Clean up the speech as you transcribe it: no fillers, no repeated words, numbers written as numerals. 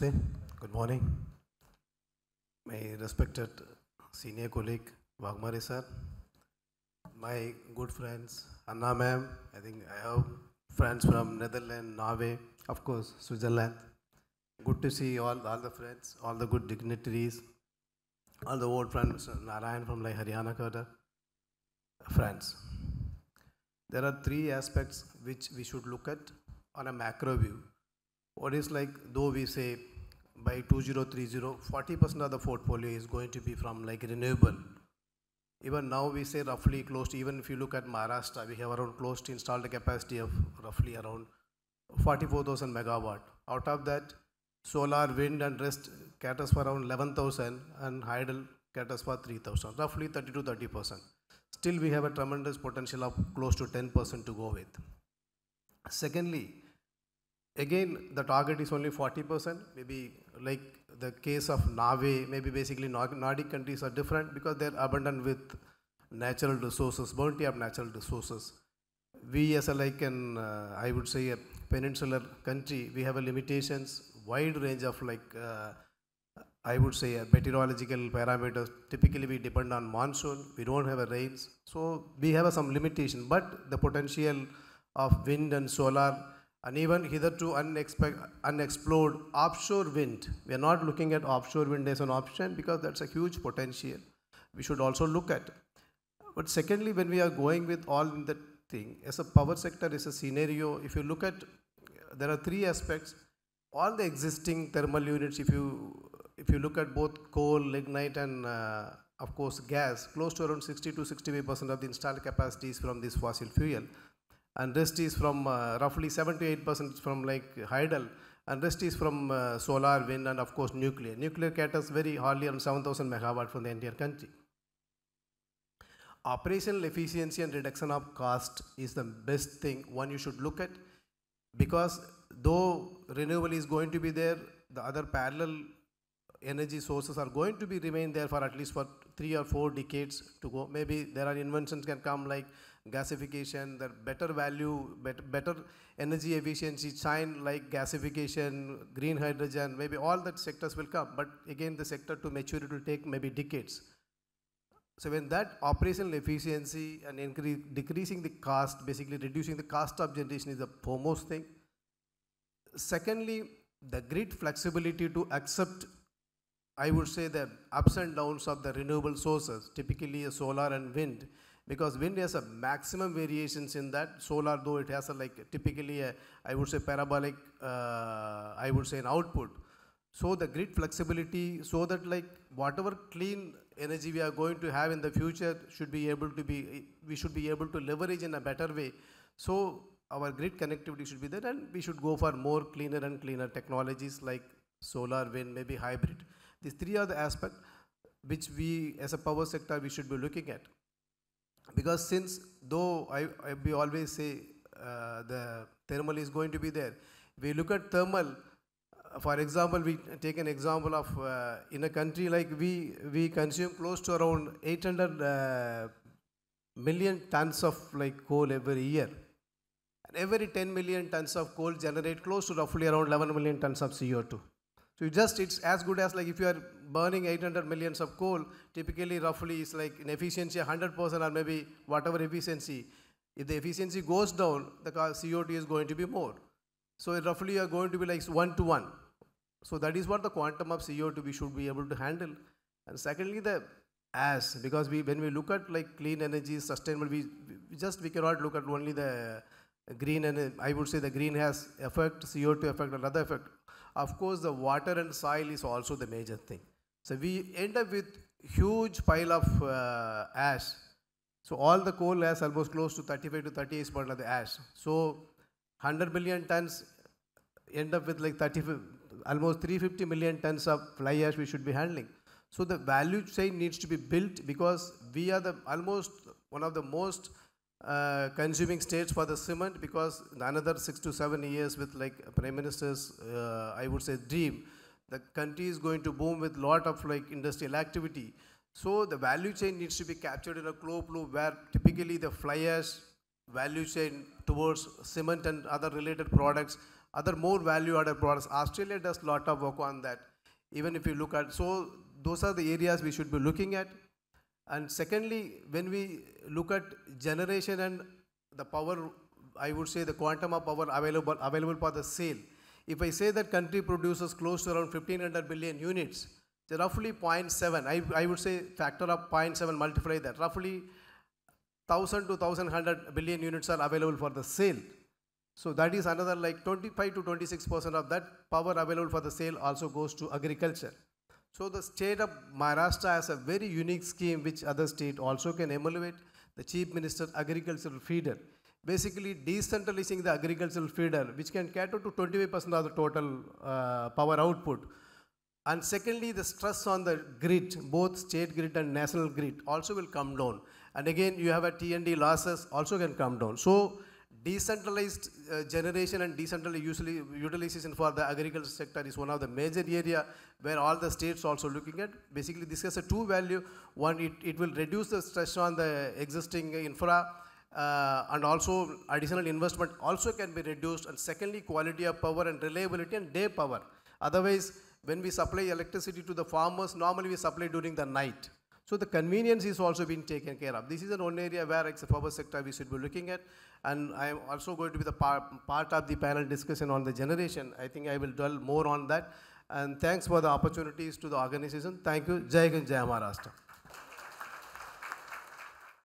Namaste, good morning. My respected senior colleague, Wagmare sir, my good friends, Anna ma'am, I think I have friends from Netherlands, Norway, of course, Switzerland. Good to see all the friends, all the good dignitaries, all the old friends, Narayan from like Haryana, Kota, friends. There are three aspects which we should look at on a macro view. What is like, though we say by 2030, 40% of the portfolio is going to be from like renewable. Even now we say roughly close to, even if you look at Maharashtra, we have around close to installed capacity of roughly around 44,000 megawatt. Out of that, solar, wind and rest caters for around 11,000 and hydel caters for 3,000, roughly 30 to 30%. Still we have a tremendous potential of close to 10% to go with. Secondly, again, the target is only 40%, maybe like the case of Norway, maybe basically Nordic countries are different because they're abundant with natural resources, bounty of natural resources. We as a like an, I would say a peninsular country, we have a limitations, wide range of like, I would say meteorological parameters. Typically we depend on monsoon, we don't have a rains. So we have some limitation, but the potential of wind and solar and even hitherto unexplored offshore wind. We are not looking at offshore wind as an option because that's a huge potential. We should also look at. But secondly, when we are going with all in the thing, as a power sector is a scenario, if you look at, there are three aspects. All the existing thermal units, if you look at both coal, lignite and of course gas, close to around 60 to 65% of the installed capacity is from this fossil fuel. And rest is from roughly 7 to 8% from like hydel, and rest is from solar, wind, and of course nuclear. Nuclear caters very hardly on 7,000 megawatt from the entire country. Operational efficiency and reduction of cost is the best thing one you should look at, because though renewable is going to be there, the other parallel energy sources are going to be remain there for at least for 3 or 4 decades to go. Maybe there are inventions can come like gasification, the better value, better energy efficiency, shine like gasification, green hydrogen, maybe all that sectors will come. But again, the sector to mature it will take maybe decades. So when that operational efficiency and decreasing the cost, basically reducing the cost of generation is the foremost thing. Secondly, the grid flexibility to accept, I would say, the ups and downs of the renewable sources, typically a solar and wind, because wind has a maximum variations in that. Solar, though, it has a like typically a, I would say, parabolic, I would say an output. So the grid flexibility, so that like whatever clean energy we are going to have in the future should be able to be, we should be able to leverage in a better way. So our grid connectivity should be there, and we should go for more cleaner and cleaner technologies like solar, wind, maybe hybrid. These three are the aspects which we as a power sector we should be looking at. Because since though we always say the thermal is going to be there, we look at thermal, for example, we take an example of in a country like we consume close to around 800 million tons of like coal every year. And every 10 million tons of coal generate close to roughly around 11 million tons of CO2. So just it's as good as like if you are burning 800 millions of coal, typically roughly it's like an efficiency 100% or maybe whatever efficiency. If the efficiency goes down, the CO2 is going to be more. So roughly you are going to be like 1 to 1. So that is what the quantum of CO2 we should be able to handle. And secondly, the ash, because when we look at like clean energy, sustainable, we cannot look at only the green, and I would say the greenhouse effect, CO2 effect, another effect. Of course, the water and soil is also the major thing. So we end up with huge pile of ash. So all the coal ash, almost close to 35 to 38% of the ash. So 100 million tons end up with like 35, almost 350 million tons of fly ash we should be handling. So the value chain needs to be built, because we are the almost one of the most consuming states for the cement, because in another 6 to 7 years with like Prime Minister's, I would say, dream, the country is going to boom with lot of like industrial activity. So the value chain needs to be captured in a closed loop, where typically the fly ash value chain towards cement and other related products other more value-added products. Australia does a lot of work on that. Even if you look at, so those are the areas we should be looking at. And secondly, when we look at generation and the power, I would say the quantum of power available for the sale. If I say that country produces close to around 1,500 billion units, so roughly 0.7, I would say factor of 0.7, multiply that. Roughly 1,000 to 1,100 billion units are available for the sale. So that is another like 25 to 26% of that power available for the sale also goes to agriculture. So the state of Maharashtra has a very unique scheme which other state also can emulate, the Chief Minister's Agricultural Feeder. Basically decentralizing the agricultural feeder which can cater to 25% of the total power output. And secondly, the stress on the grid, both state grid and national grid also will come down. And again, you have a T&D losses also can come down. So decentralized generation and decentralized utilization for the agriculture sector is one of the major area where all the states also looking at. Basically, this has a two value. One, it will reduce the stress on the existing infra, and also additional investment also can be reduced. And secondly, quality of power and reliability and day power. Otherwise, when we supply electricity to the farmers, normally we supply during the night. So the convenience is also being taken care of. This is an one area where the power sector we should be looking at. And I am also going to be the part of the panel discussion on the generation. I think I will dwell more on that. And thanks for the opportunities to the organization. Thank you. Jai Hind, Jai Maharashtra.